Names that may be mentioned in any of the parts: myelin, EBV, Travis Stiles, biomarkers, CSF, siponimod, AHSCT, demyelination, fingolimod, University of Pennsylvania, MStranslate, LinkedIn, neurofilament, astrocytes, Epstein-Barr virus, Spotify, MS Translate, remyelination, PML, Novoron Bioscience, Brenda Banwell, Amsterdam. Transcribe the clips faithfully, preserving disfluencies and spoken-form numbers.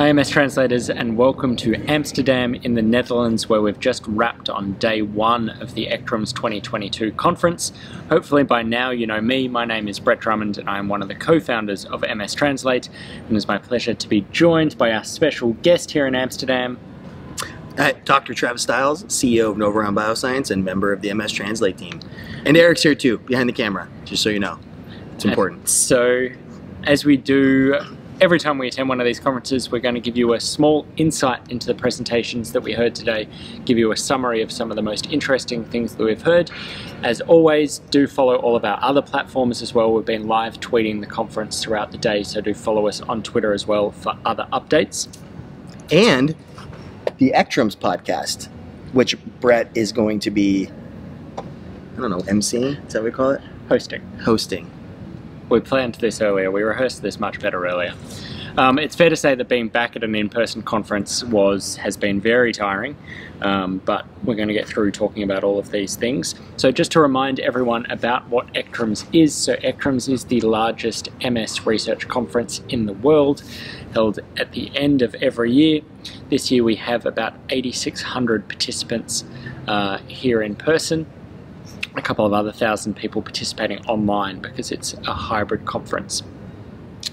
Hi M S translators, and welcome to Amsterdam in the Netherlands, where we've just wrapped on day one of the ECTRIMS twenty twenty-two conference. Hopefully by now you know me. My name is Brett Drummond and I'm one of the co-founders of M S Translate, and it's my pleasure to be joined by our special guest here in Amsterdam. Hi, Doctor Travis Stiles, C E O of Novoron Bioscience and member of the M S Translate team. And Eric's here too, behind the camera, just so you know. It's important. And so, as we do every time we attend one of these conferences, we're going to give you a small insight into the presentations that we heard today, give you a summary of some of the most interesting things that we've heard. As always, do follow all of our other platforms as well. We've been live tweeting the conference throughout the day, so do follow us on Twitter as well for other updates. And the ECTRIMS podcast, which Brett is going to be, I don't know, emceeing? Is that what we call it? Hosting. Hosting. We planned this earlier. We rehearsed this much better earlier. Um, it's fair to say that being back at an in-person conference was has been very tiring, um, but we're going to get through talking about all of these things. So just to remind everyone about what ECTRIMS is. So ECTRIMS is the largest M S research conference in the world, held at the end of every year. This year we have about eighty-six hundred participants uh, here in person. A couple of other thousand people participating online because it's a hybrid conference.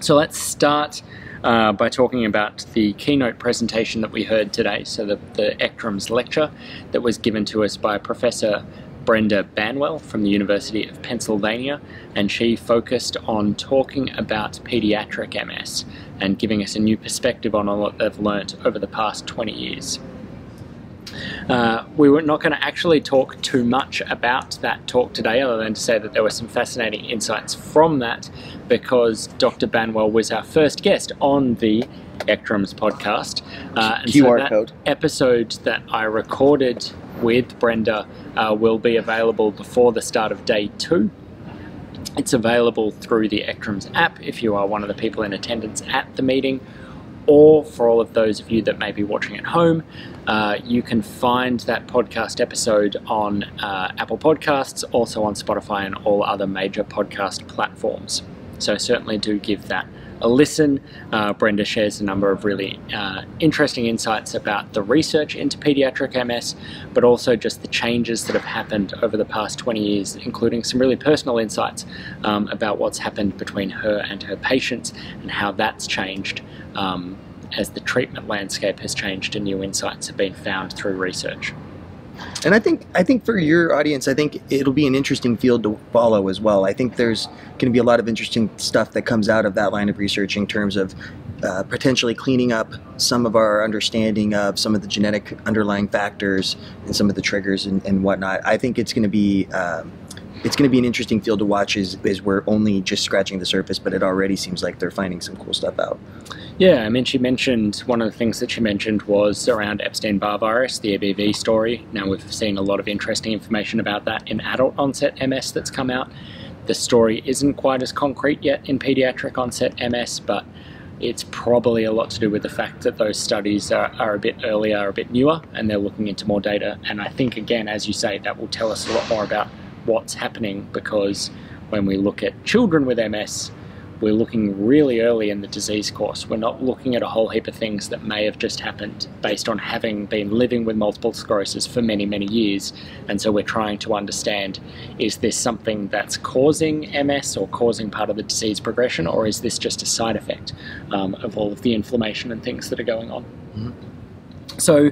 So let's start uh, by talking about the keynote presentation that we heard today, so the, the ECTRIMS lecture that was given to us by Professor Brenda Banwell from the University of Pennsylvania, and she focused on talking about pediatric M S and giving us a new perspective on what they've learnt over the past twenty years. Uh, we were not going to actually talk too much about that talk today, other than to say that there were some fascinating insights from that, because Doctor Banwell was our first guest on the ECTRIMS podcast. Uh, and Q R so that code. Episode that I recorded with Brenda uh, will be available before the start of day two. It's available through the ECTRIMS app if you are one of the people in attendance at the meeting, or for all of those of you that may be watching at home, uh, you can find that podcast episode on uh, Apple Podcasts, also on Spotify and all other major podcast platforms. So certainly do give that a listen. Uh, Brenda shares a number of really uh, interesting insights about the research into pediatric M S, but also just the changes that have happened over the past twenty years, including some really personal insights um, about what's happened between her and her patients and how that's changed um, as the treatment landscape has changed and new insights have been found through research. And I think I think for your audience, I think it'll be an interesting field to follow as well. I think there's going to be a lot of interesting stuff that comes out of that line of research in terms of uh, potentially cleaning up some of our understanding of some of the genetic underlying factors and some of the triggers and, and whatnot. I think it's going to be um, it's going to be an interesting field to watch, as, as we're only just scratching the surface, but it already seems like they're finding some cool stuff out. Yeah, I mean, she mentioned, one of the things that she mentioned was around Epstein-Barr virus, the E B V story. Now, we've seen a lot of interesting information about that in adult onset M S that's come out. The story isn't quite as concrete yet in pediatric onset M S, but it's probably a lot to do with the fact that those studies are, are a bit earlier, a bit newer, and they're looking into more data. And I think, again, as you say, that will tell us a lot more about what's happening, because when we look at children with M S, we're looking really early in the disease course. We're not looking at a whole heap of things that may have just happened based on having been living with multiple sclerosis for many, many years. And so we're trying to understand, is this something that's causing M S or causing part of the disease progression, or is this just a side effect um, of all of the inflammation and things that are going on? Mm-hmm. So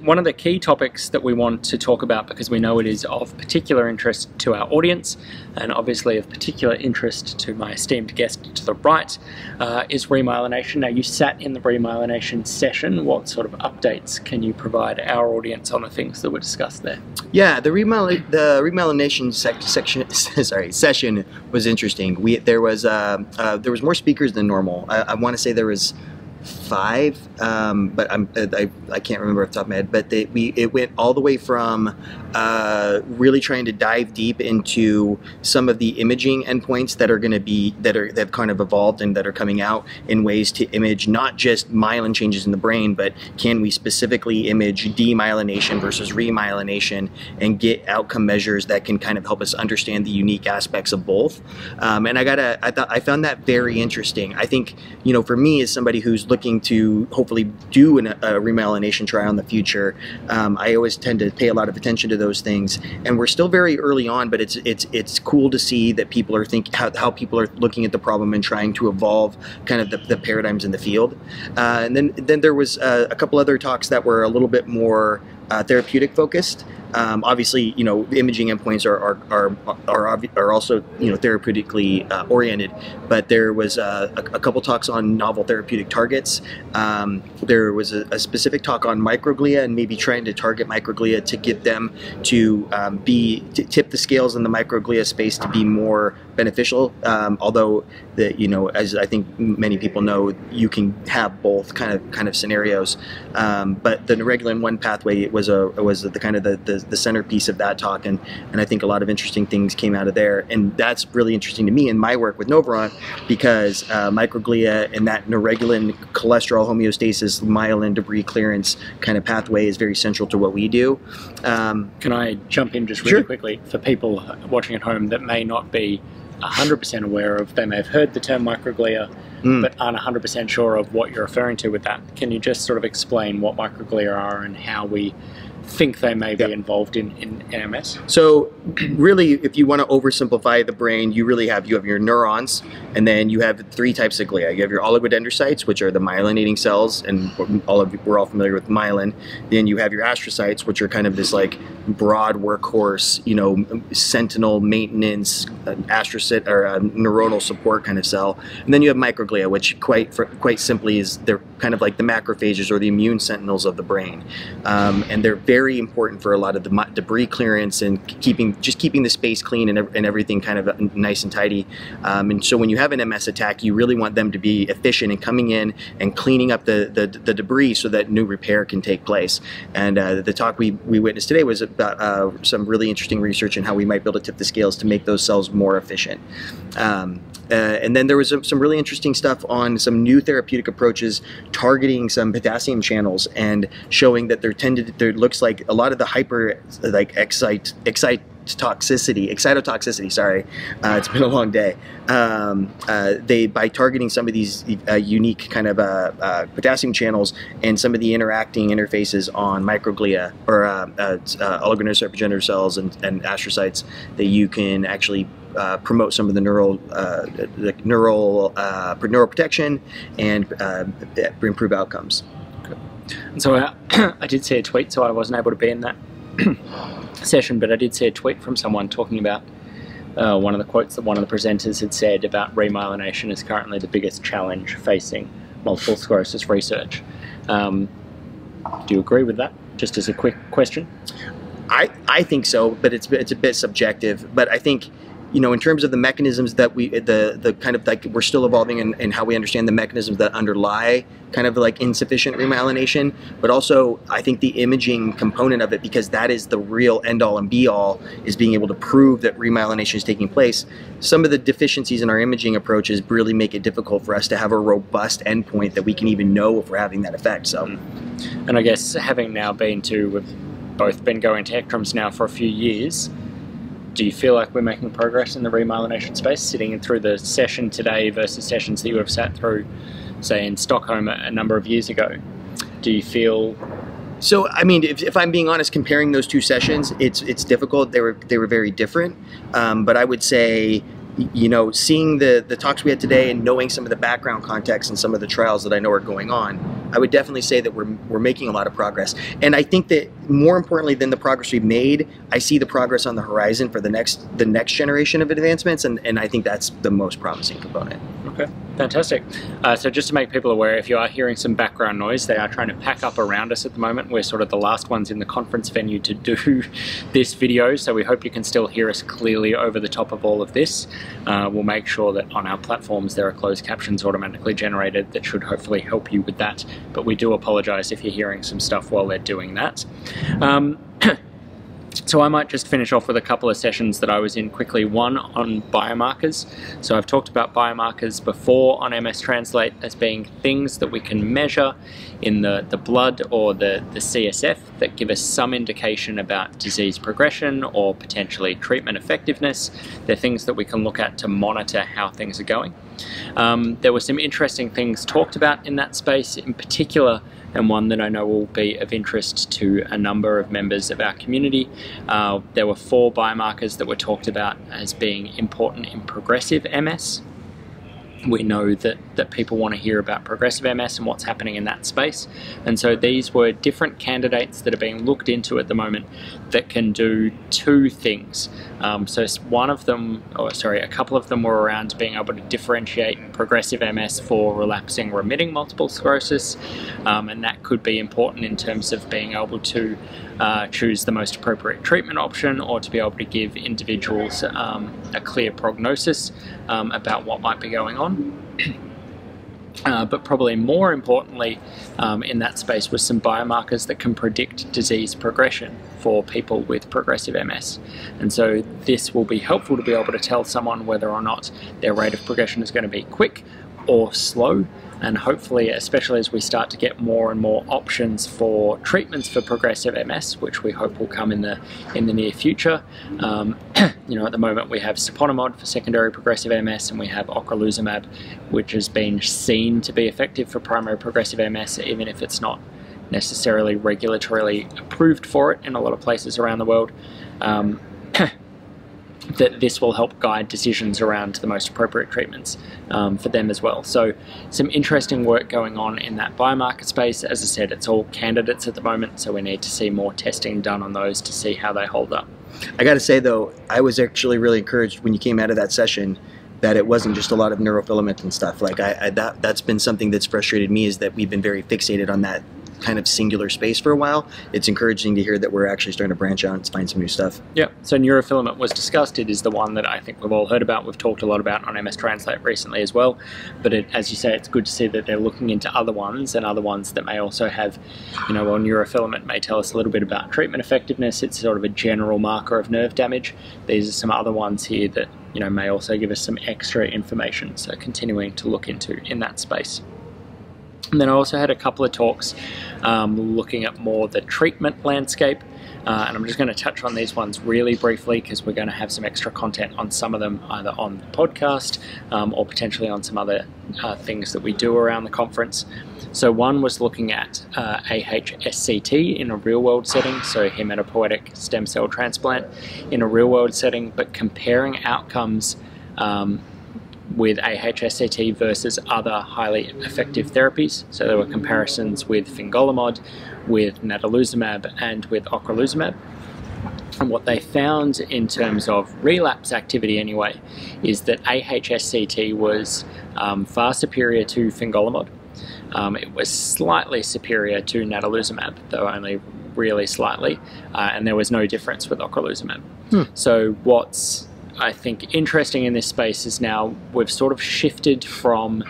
one of the key topics that we want to talk about, because we know it is of particular interest to our audience and obviously of particular interest to my esteemed guest to the right, uh, is remyelination. Now, you sat in the remyelination session. What sort of updates can you provide our audience on the things that were discussed there? Yeah, the, remyel the remyelination sec section, sorry, session was interesting. We, there, was, uh, uh, there was more speakers than normal. I, I want to say there was five, um, but I'm, I, I can't remember off the top of my head, but they, we, it went all the way from uh, really trying to dive deep into some of the imaging endpoints that are going to be, that are, that have kind of evolved and that are coming out in ways to image not just myelin changes in the brain, but can we specifically image demyelination versus remyelination and get outcome measures that can kind of help us understand the unique aspects of both. Um, and I gotta, I, th I found that very interesting. I think, you know, for me as somebody who's looking to hopefully do an, a remyelination trial in the future, um, I always tend to pay a lot of attention to those things. And we're still very early on, but it's it's it's cool to see that people are think how, how people are looking at the problem and trying to evolve kind of the, the paradigms in the field. Uh, and then then there was uh, a couple other talks that were a little bit more uh, therapeutic focused. Um, obviously, you know, imaging endpoints are are are are, are also, you know, therapeutically uh, oriented. But there was uh, a, a couple talks on novel therapeutic targets. Um, there was a, a specific talk on microglia and maybe trying to target microglia to get them to um, be to tip the scales in the microglia space to be more beneficial. Um, although the you know, as I think many people know, you can have both kind of kind of scenarios. Um, but the Neuregulin one pathway was a was the kind of the, the the centerpiece of that talk, and and I think a lot of interesting things came out of there, and that's really interesting to me in my work with Novoron, because uh, microglia and that neuregulin cholesterol homeostasis, myelin debris clearance kind of pathway is very central to what we do. Um, Can I jump in just really sure. quickly for people watching at home that may not be one hundred percent aware of, they may have heard the term microglia, mm. but aren't one hundred percent sure of what you're referring to with that. Can you just sort of explain what microglia are and how we think they may be yep. involved in, in M S? So really, if you want to oversimplify the brain, you really have, you have your neurons, and then you have three types of glia. You have your oligodendrocytes, which are the myelinating cells, and all of, we're all familiar with myelin. Then you have your astrocytes, which are kind of this like broad workhorse, you know, sentinel maintenance, uh, astrocyte or uh, neuronal support kind of cell. And then you have microglia, which quite, for, quite simply is, they're kind of like the macrophages or the immune sentinels of the brain. Um, and they're very Very important for a lot of the debris clearance and keeping just keeping the space clean and, and everything kind of nice and tidy. Um, and so when you have an M S attack, you really want them to be efficient in coming in and cleaning up the the, the debris so that new repair can take place. And uh, the talk we we witnessed today was about uh, some really interesting research on how we might be able to tip the scales to make those cells more efficient. Um, Uh, and then there was a, some really interesting stuff on some new therapeutic approaches targeting some potassium channels and showing that there tended, there looks like a lot of the hyper, like excite, excite. toxicity, excitotoxicity, sorry, uh, it's been a long day. Um, uh, they, by targeting some of these uh, unique kind of uh, uh, potassium channels and some of the interacting interfaces on microglia or uh, uh, uh, oligodendrocyte progenitor cells and, and astrocytes, that you can actually uh, promote some of the neural, uh, the neural, uh, neural protection and uh, improve outcomes. And so I, I did see a tweet, so I wasn't able to be in that session, but I did see a tweet from someone talking about uh, one of the quotes that one of the presenters had said about remyelination is currently the biggest challenge facing multiple sclerosis research. Um, do you agree with that? Just as a quick question. I, I think so, but it's, it's a bit subjective, but I think, you know, in terms of the mechanisms that we, the the kind of like we're still evolving in, in how we understand the mechanisms that underlie kind of like insufficient remyelination, but also I think the imaging component of it, because that is the real end all and be all, is being able to prove that remyelination is taking place. Some of the deficiencies in our imaging approaches really make it difficult for us to have a robust endpoint that we can even know if we're having that effect. So, and I guess having now been to, we've both been going to ECTRIMS now for a few years, do you feel like we're making progress in the remyelination space, sitting in through the session today versus sessions that you have sat through, say, in Stockholm a number of years ago? Do you feel... So, I mean, if, if I'm being honest, comparing those two sessions, it's it's difficult. They were, they were very different, um, but I would say, you know, seeing the, the talks we had today and knowing some of the background context and some of the trials that I know are going on, I would definitely say that we're, we're making a lot of progress. And I think that more importantly than the progress we've made, I see the progress on the horizon for the next the next generation of advancements, and, and I think that's the most promising component. Okay, fantastic. Uh, so just to make people aware, if you are hearing some background noise, they are trying to pack up around us at the moment. We're sort of the last ones in the conference venue to do this video, so we hope you can still hear us clearly over the top of all of this. Uh, we'll make sure that on our platforms there are closed captions automatically generated that should hopefully help you with that, but we do apologize if you're hearing some stuff while they're doing that. Um, so I might just finish off with a couple of sessions that I was in quickly. One on biomarkers. So I've talked about biomarkers before on MStranslate as being things that we can measure in the, the blood or the, the C S F that give us some indication about disease progression or potentially treatment effectiveness. They're things that we can look at to monitor how things are going. Um, there were some interesting things talked about in that space in particular, and one that I know will be of interest to a number of members of our community. Uh, there were four biomarkers that were talked about as being important in progressive M S. We know that, that people want to hear about progressive M S and what's happening in that space. And so these were different candidates that are being looked into at the moment that can do two things. Um, so one of them, or sorry, a couple of them were around being able to differentiate progressive M S for relapsing remitting multiple sclerosis. Um, and that could be important in terms of being able to uh, choose the most appropriate treatment option, or to be able to give individuals um, a clear prognosis um, about what might be going on. Uh, but probably more importantly um, in that space was some biomarkers that can predict disease progression for people with progressive M S. And so this will be helpful to be able to tell someone whether or not their rate of progression is going to be quick or slow. And hopefully, especially as we start to get more and more options for treatments for progressive M S, which we hope will come in the in the near future. Um, you know, at the moment we have siponimod for secondary progressive M S, and we have ocrelizumab, which has been seen to be effective for primary progressive M S, even if it's not necessarily regulatorily approved for it in a lot of places around the world. Um, that this will help guide decisions around the most appropriate treatments um, for them as well. So some interesting work going on in that biomarker space. As I said, it's all candidates at the moment, so we need to see more testing done on those to see how they hold up. I gotta say though, I was actually really encouraged when you came out of that session that it wasn't just a lot of neurofilament and stuff. Like I, I, that, that's been something that's frustrated me, is that we've been very fixated on that kind of singular space for a while. It's encouraging to hear that we're actually starting to branch out and find some new stuff. Yeah, so neurofilament was discussed. It is the one that I think we've all heard about. We've talked a lot about on M S Translate recently as well. But it, as you say, it's good to see that they're looking into other ones, and other ones that may also have, you know, well, neurofilament may tell us a little bit about treatment effectiveness. It's sort of a general marker of nerve damage. These are some other ones here that, you know, may also give us some extra information. So continuing to look into in that space. And then I also had a couple of talks um, looking at more the treatment landscape, uh, and I'm just going to touch on these ones really briefly because we're going to have some extra content on some of them, either on the podcast um, or potentially on some other uh, things that we do around the conference. So one was looking at uh, A H S C T in a real-world setting, so hematopoietic stem cell transplant in a real-world setting, but comparing outcomes um, with A H S C T versus other highly effective therapies. So there were comparisons with fingolimod, with natalizumab, and with ocrelizumab. And what they found in terms of relapse activity anyway is that A H S C T was um, far superior to fingolimod. Um, it was slightly superior to natalizumab, though only really slightly, uh, and there was no difference with ocrelizumab. Hmm. So what's I think interesting in this space is now we've sort of shifted from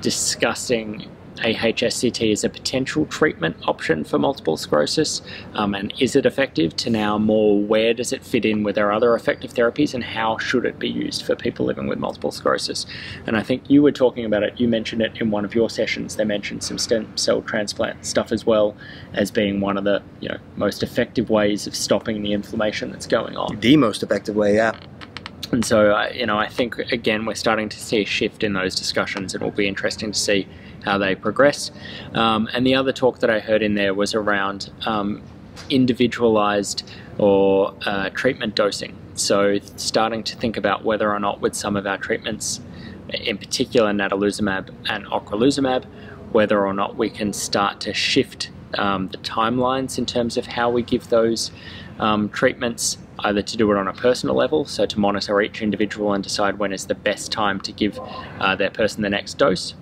discussing A H S C T as a potential treatment option for multiple sclerosis um, and is it effective, to now more where does it fit in with our other effective therapies and how should it be used for people living with multiple sclerosis. And I think you were talking about it, you mentioned it in one of your sessions, they mentioned some stem cell transplant stuff as well as being one of the, you know, most effective ways of stopping the inflammation that's going on. The most effective way, yeah. And so, uh, you know, I think, again, we're starting to see a shift in those discussions, and it will be interesting to see how they progress. Um, and the other talk that I heard in there was around um, individualized or uh, treatment dosing. So starting to think about whether or not with some of our treatments, in particular natalizumab and ocrelizumab, whether or not we can start to shift um, the timelines in terms of how we give those um, treatments, either to do it on a personal level, so to monitor each individual and decide when is the best time to give uh, their person the next dose,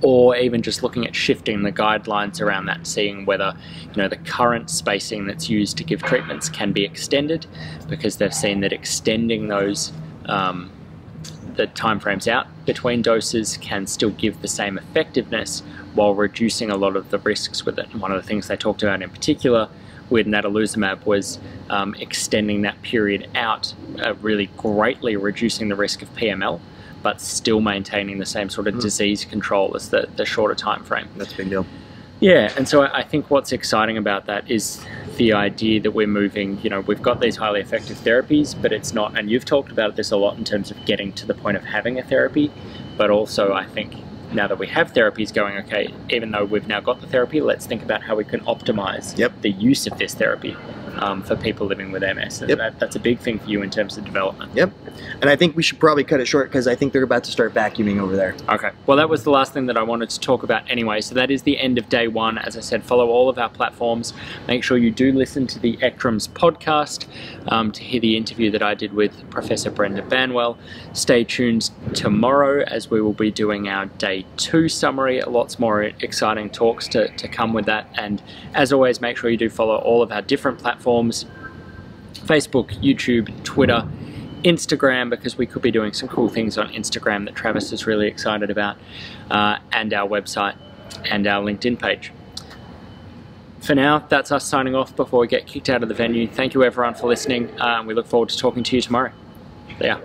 or even just looking at shifting the guidelines around that, seeing whether, you know, the current spacing that's used to give treatments can be extended, because they've seen that extending those um, the timeframes out between doses can still give the same effectiveness while reducing a lot of the risks with it. And one of the things they talked about in particular with natalizumab was um, extending that period out, uh, really greatly reducing the risk of P M L, but still maintaining the same sort of mm. disease control as the, the shorter time frame. That's a big deal. Yeah, and so I think what's exciting about that is the idea that we're moving, you know, we've got these highly effective therapies, but it's not, and you've talked about this a lot in terms of getting to the point of having a therapy, but also I think now that we have therapies going, okay, even though we've now got the therapy, let's think about how we can optimize yep. the use of this therapy um, for people living with M S. And yep. that, that's a big thing for you in terms of development. Yep. And I think we should probably cut it short because I think they're about to start vacuuming over there. Okay. Well, that was the last thing that I wanted to talk about anyway. So that is the end of day one. As I said, follow all of our platforms. Make sure you do listen to the ECTRIMS podcast um, to hear the interview that I did with Professor Brenda Banwell. Stay tuned tomorrow as we will be doing our day two summary, lots more exciting talks to, to come with that. And as always, make sure you do follow all of our different platforms, Facebook, YouTube, Twitter, Instagram, because we could be doing some cool things on Instagram that Travis is really excited about, uh, and our website and our LinkedIn page. For now, that's us signing off before we get kicked out of the venue. Thank you everyone for listening, and uh, we look forward to talking to you tomorrow. Yeah.